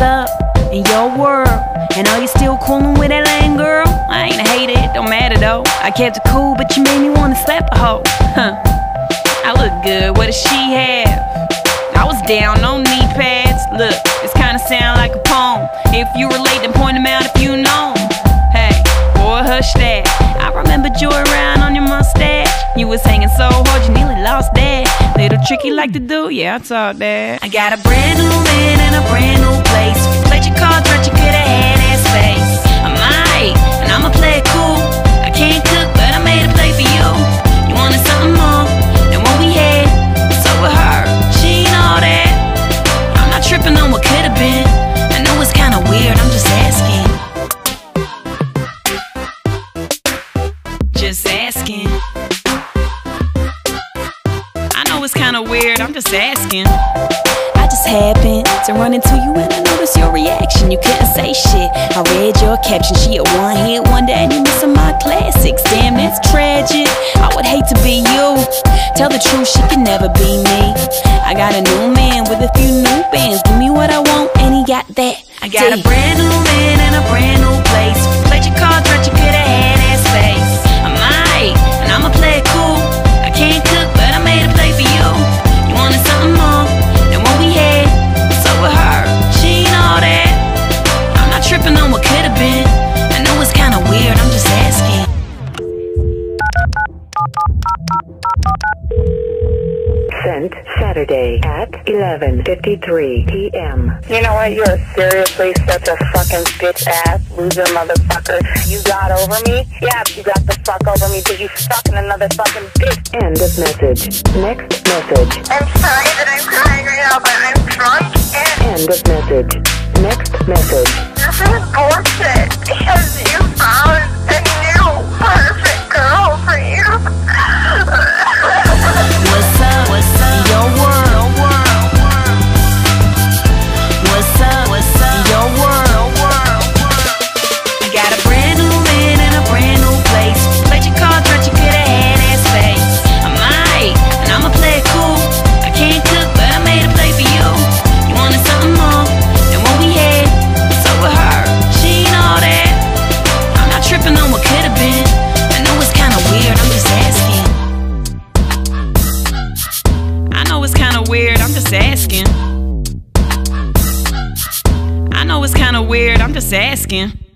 up in your world. And are you still coolin' with that lame girl? I ain't hate it, don't matter though. I kept it cool, but you made me wanna slap a hoe. Huh, I look good, what does she have? I was down, no knee pads. Look, this kinda sound like a poem. If you relate, then point them out if you know 'em. Hey, boy, hush that. I remember joyride on your mustache. You was hanging so hard, you nearly lost that. Little tricky like to do, yeah, I taught that. I got a brand new man and a brand new place. Played your cards right, you could've had his face. I'm alright, and I'ma play it cool. I can't cook, but I made a play for you. You wanted something more than what we had, so with her, she ain't all that. I'm not tripping on what could've been. I know it's kinda weird, I'm just asking. Just asking. I know it's kinda weird, I'm just asking. I just happened to run into you and I noticed your reaction. You couldn't say shit, I read your caption. She a one-hit wonder and you missing my classics. Damn, that's tragic, I would hate to be you. Tell the truth, she could never be me. I got a new man with a few new bands. Give me what I want and he got that. I got a brand new man and a brand new place. Played your cards right, you could've had his face. And I'ma play it cool. I can't cook, but I made a play for you. You wanted something more than what we had, so with her, she ain't all that. I'm not tripping on what could've been. I know it's kinda weird, I'm just asking. Sent Saturday at 11:53 p.m. You know what, you're seriously such a fucking bitch ass loser motherfucker. You got over me? Yeah, you got the fuck over me because you fucking another fucking bitch. End of message. Next message. I'm sorry that I'm crying right now, but I'm drunk and... End of message. Next message. This is bullshit because you found a new perfect girl for you. Asking.